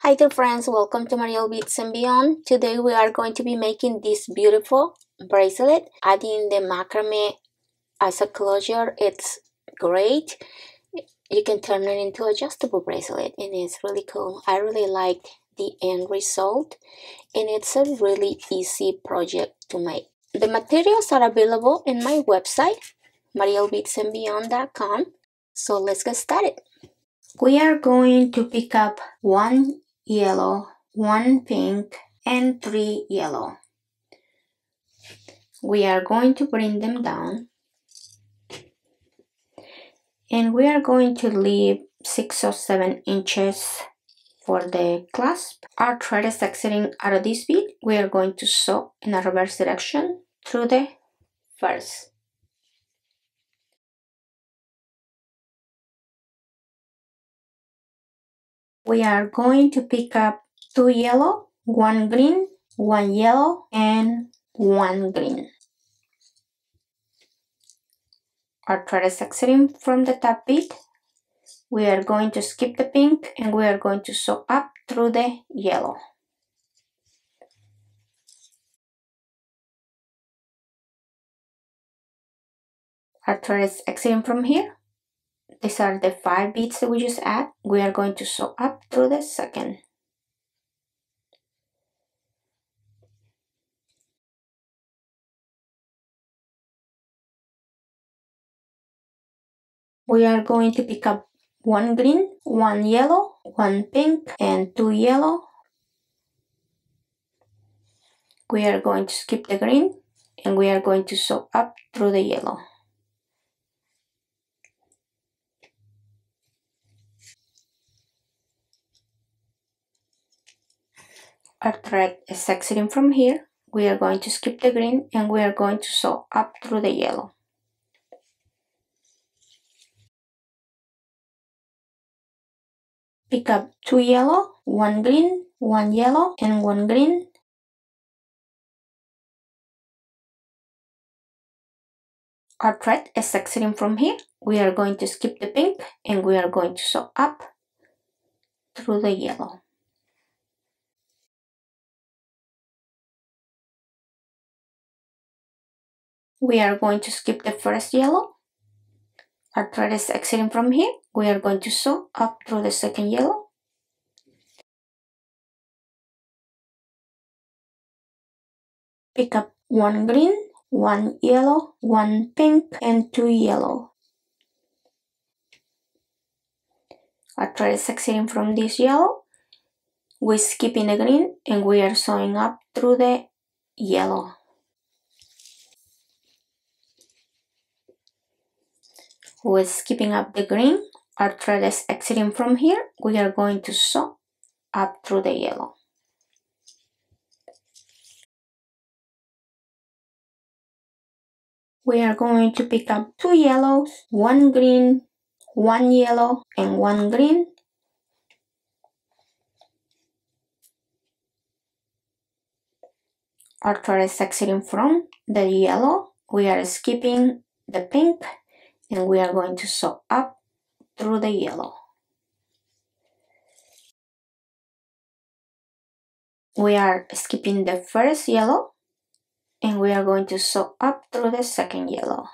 Hi dear friends, welcome to Mariel Beats and Beyond. Today we are going to be making this beautiful bracelet, adding the macrame as a closure. It's great. You can turn it into adjustable bracelet and it's really cool. I really like the end result and it's a really easy project to make. The materials are available in my website, marielbeatsandbeyond.com. So let's get started. We are going to pick up one yellow, one pink, and three yellow. We are going to bring them down and we are going to leave 6 or 7 inches for the clasp. Our thread is exiting out of this bead. We are going to sew in a reverse direction through the first. We are going to pick up 2 yellow, 1 green, 1 yellow, and 1 green. Our thread is exiting from the top bead. We are going to skip the pink and we are going to sew up through the yellow. Our thread is exiting from here. These are the 5 beads that we just add. We are going to sew up through the second. We are going to pick up 1 green, 1 yellow, 1 pink, and 2 yellow. We are going to skip the green and we are going to sew up through the yellow. Our thread is exiting from here. We are going to skip the green and we are going to sew up through the yellow. Pick up 2 yellow, 1 green, 1 yellow, and 1 green. Our thread is exiting from here. We are going to skip the pink and we are going to sew up through the yellow. We are going to skip the first yellow. Our thread is exiting from here. We are going to sew up through the second yellow. Pick up 1 green, 1 yellow, 1 pink, and 2 yellow. Our thread is exiting from this yellow. We're skipping the green and we are sewing up through the yellow. We're skipping up the green. Our thread is exiting from here. We are going to sew up through the yellow. We are going to pick up 2 yellows, 1 green, 1 yellow, and 1 green. Our thread is exiting from the yellow. We are skipping the pink and we are going to sew up through the yellow. We are skipping the first yellow and we are going to sew up through the second yellow.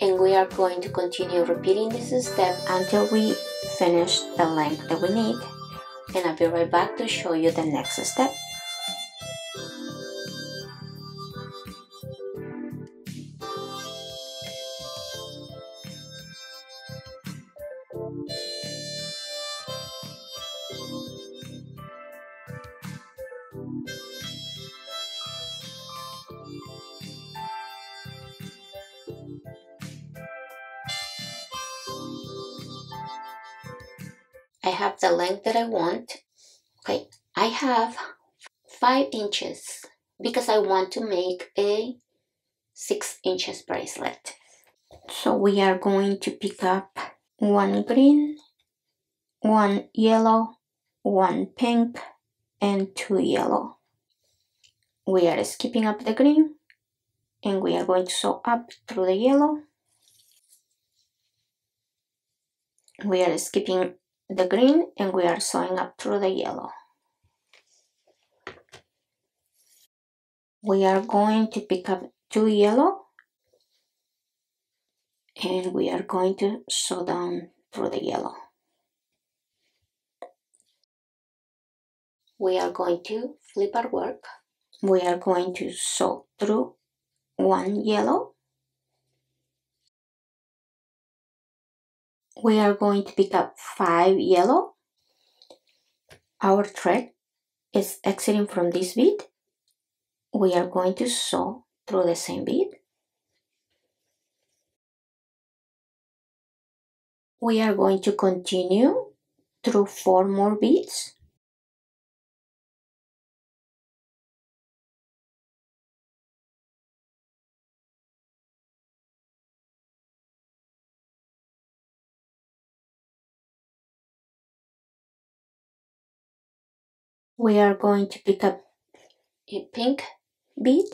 And we are going to continue repeating this step until we finish the length that we need. And I'll be right back to show you the next step. I have the length that I want. Okay, I have 5 inches because I want to make a 6 inches bracelet. So we are going to pick up 1 green, 1 yellow, 1 pink, and 2 yellow. We are skipping up the green and we are going to sew up through the yellow. we are skipping the green and we are sewing up through the yellow. We are going to pick up two yellow and we are going to sew down through the yellow. We are going to flip our work. We are going to sew through one yellow. We are going to pick up 5 yellow. Our thread is exiting from this bead. We are going to sew through the same bead. We are going to continue through 4 more beads. We are going to pick up a pink bead.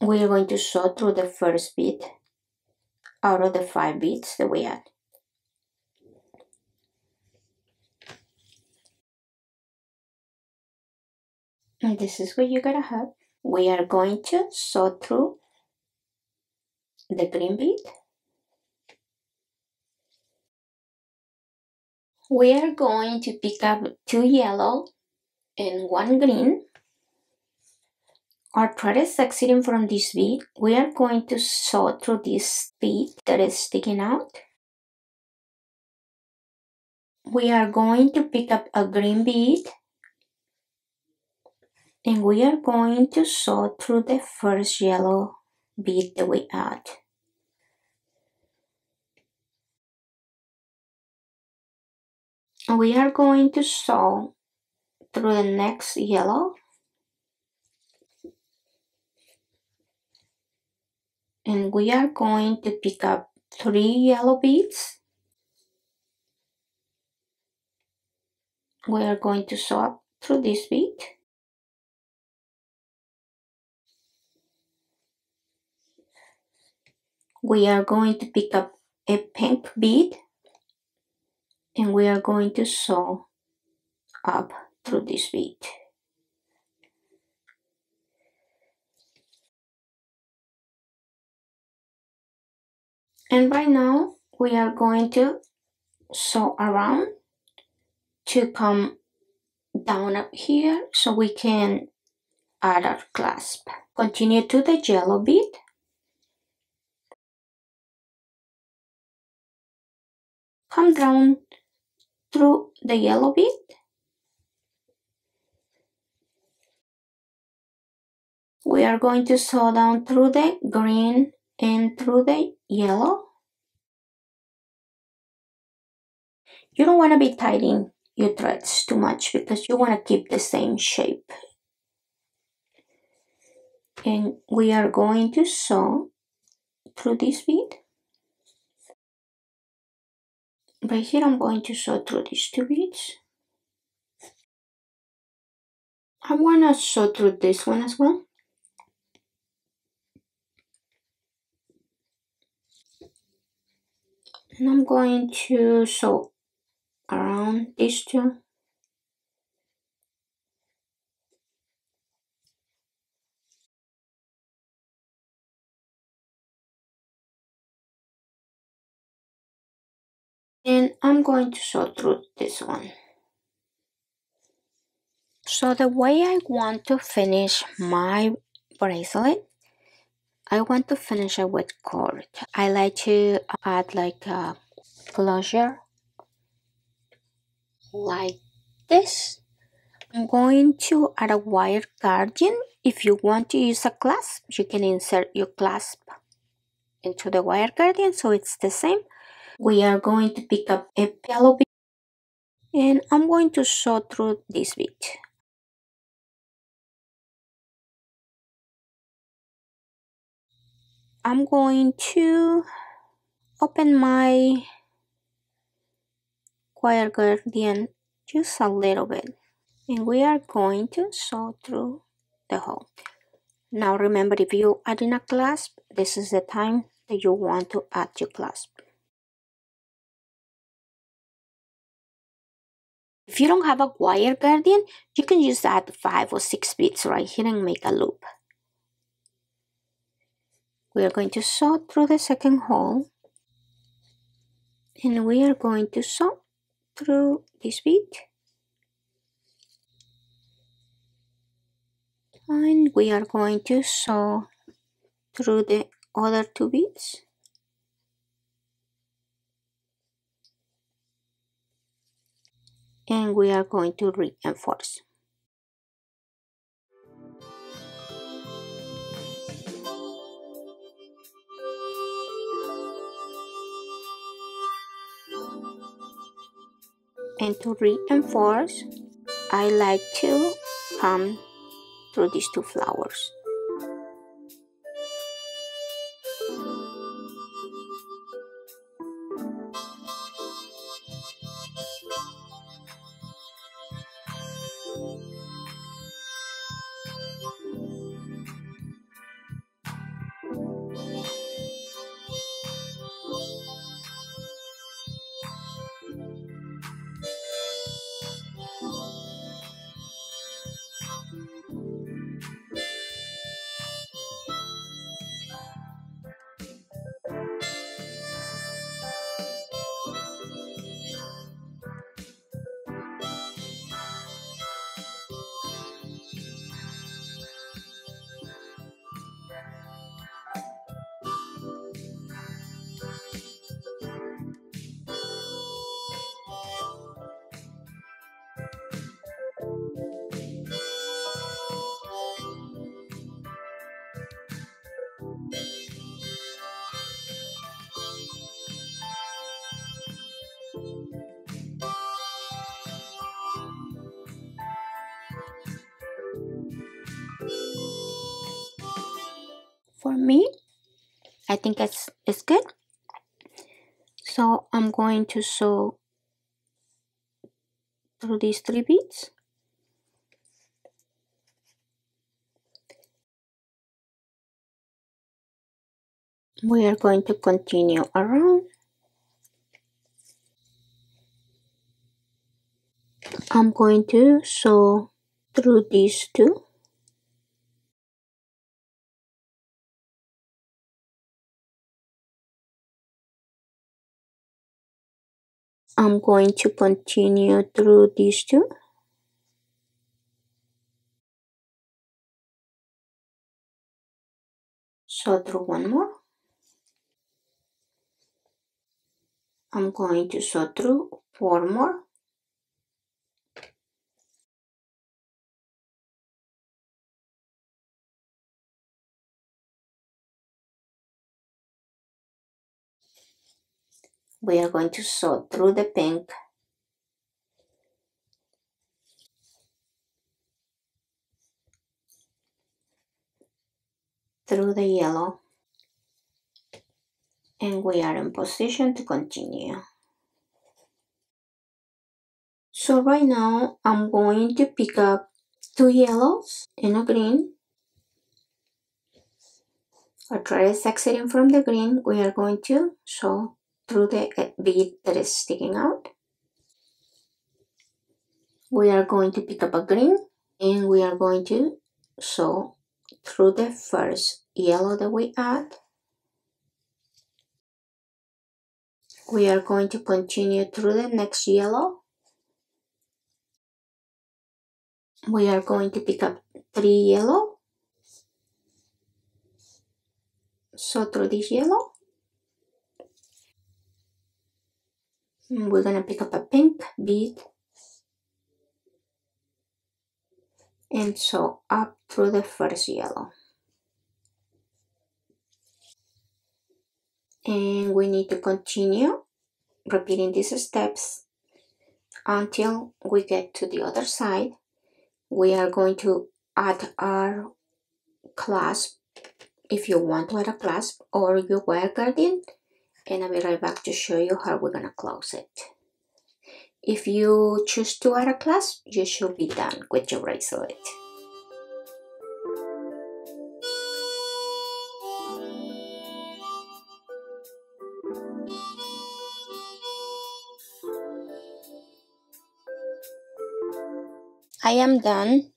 We are going to sew through the first bead out of the 5 beads that we had. And this is what you're gonna have. We are going to sew through the green bead. We are going to pick up 2 yellow and 1 green. Our thread is exiting from this bead. We are going to sew through this bead that is sticking out. We are going to pick up a green bead and we are going to sew through the first yellow bead that we add. We are going to sew through the next yellow and we are going to pick up 3 yellow beads. We are going to sew up through this bead. We are going to pick up a pink bead and we are going to sew up through this bead. And right now we are going to sew around to come down up here so we can add our clasp. Continue to the yellow bead. Come down through the yellow bead. We are going to sew down through the green and through the yellow. You don't want to be tightening your threads too much because you want to keep the same shape. And we are going to sew through this bead. Right here I'm going to sew through these 2 beads. I want to sew through this one as well. And I'm going to sew around these 2. And I'm going to sew through this one. So the way I want to finish my bracelet, I want to finish it with cord. I like to add like a closure like this. I'm going to add a wire guardian. If you want to use a clasp, you can insert your clasp into the wire guardian so it's the same. We are going to pick up a yellow bead and I'm going to sew through this bead. I'm going to open my wire guardian just a little bit and we are going to sew through the hole. Now remember, if you add in a clasp, this is the time that you want to add your clasp. If you don't have a wire guardian, you can just add 5 or 6 beads right here and make a loop. We are going to sew through the second hole, and we are going to sew through this bead, and we are going to sew through the other 2 beads. And we are going to reinforce. And to reinforce, I like to come through these 2 flowers. For me, I think it's good. So I'm going to sew through these 3 beads. We are going to continue around. I'm going to sew through these 2. I'm going to continue through these 2. Sew through 1 more. I'm going to sew through 4 more. We are going to sew through the pink. Through the yellow. And we are in position to continue. So right now I'm going to pick up 2 yellows and a green. I'll try exiting from the green. We are going to sew through the bead that is sticking out. We are going to pick up a green and we are going to sew through the first yellow that we add. We are going to continue through the next yellow. We are going to pick up 3 yellow, sew through this yellow. We're gonna pick up a pink bead and sew up through the first yellow. And we need to continue repeating these steps until we get to the other side. We are going to add our clasp if you want to add a clasp or your wire guardian. And I'll be right back to show you how we're gonna close it. If you choose to add a clasp, you should be done with your bracelet. I am done.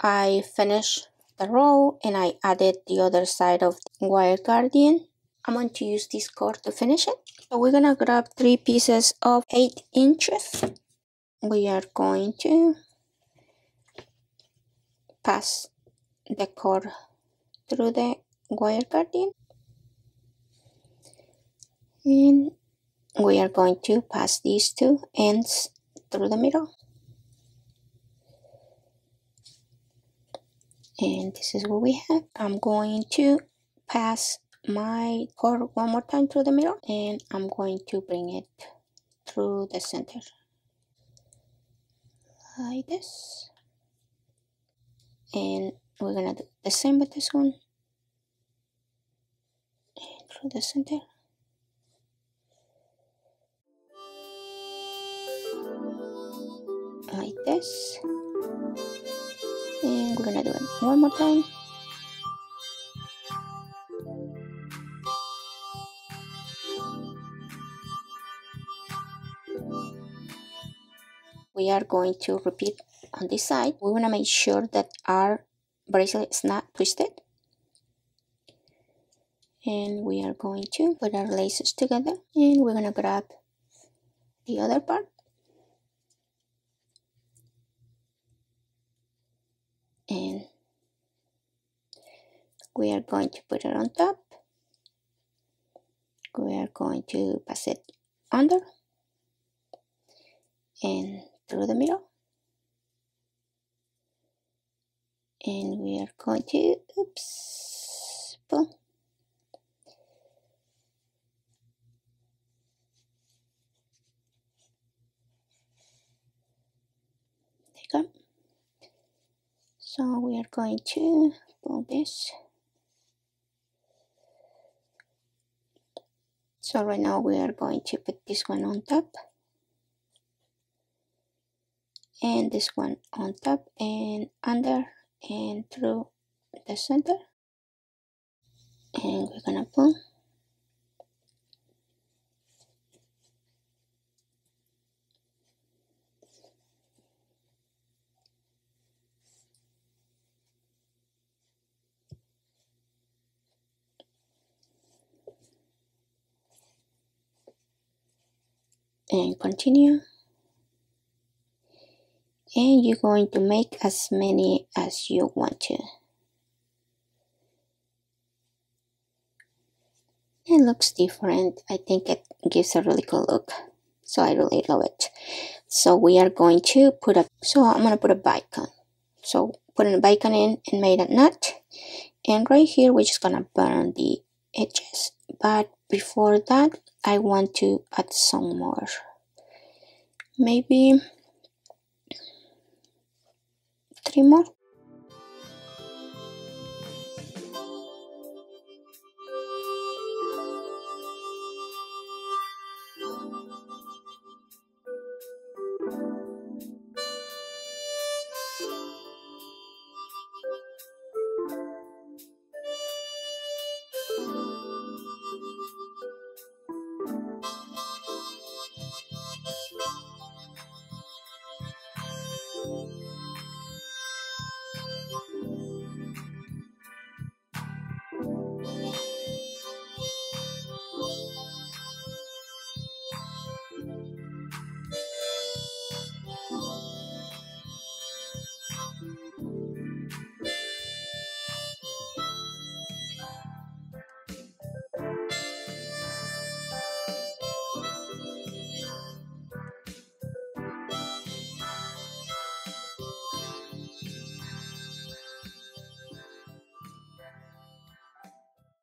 I finished the row and I added the other side of the wire guardian. I'm going to use this cord to finish it. So we're gonna grab 3 pieces of 8 inches. We are going to pass the cord through the wire guardian, and we are going to pass these 2 ends through the middle, and this is what we have. I'm going to pass my cord one more time through the middle, and I'm going to bring it through the center like this, and we're gonna do the same with this one, and through the center. Like this, and we're gonna do it one more time. We are going to repeat on this side. We want to make sure that our bracelet is not twisted, and we are going to put our laces together, and we're gonna grab the other part and we are going to put it on top. We are going to pass it under and through the middle, and we are going to pull, there you go. So we are going to pull this. So right now we are going to put this one on top and this one on top and under and through the center, and we're gonna pull, and continue, and you're going to make as many as you want to. It looks different. I think it gives a really cool look, so I really love it. So we are going to put a, so I'm gonna put a bicon. So putting a bicon in and made a knot, and right here we're just gonna burn the edges, but before that I want to add some more, maybe 3 more.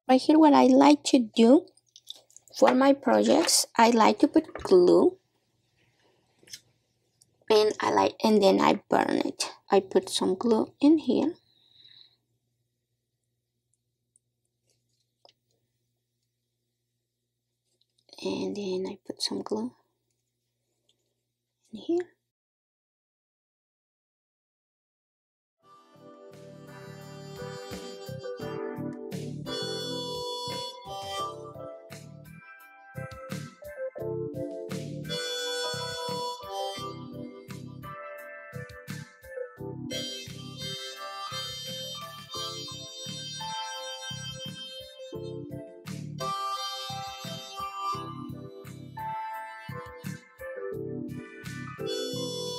Right here, what I like to do for my projects, I like to put glue, and I like, and then I burn it. I put some glue in here, and then I put some glue in here.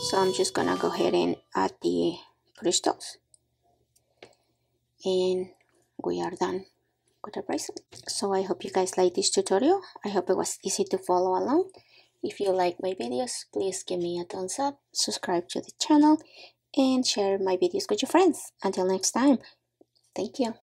So I'm just gonna go ahead and add the push dots, and we are done with the bracelet. So I hope you guys like this tutorial. I hope it was easy to follow along. If you like my videos, please give me a thumbs up, subscribe to the channel, and share my videos with your friends. Until next time, thank you.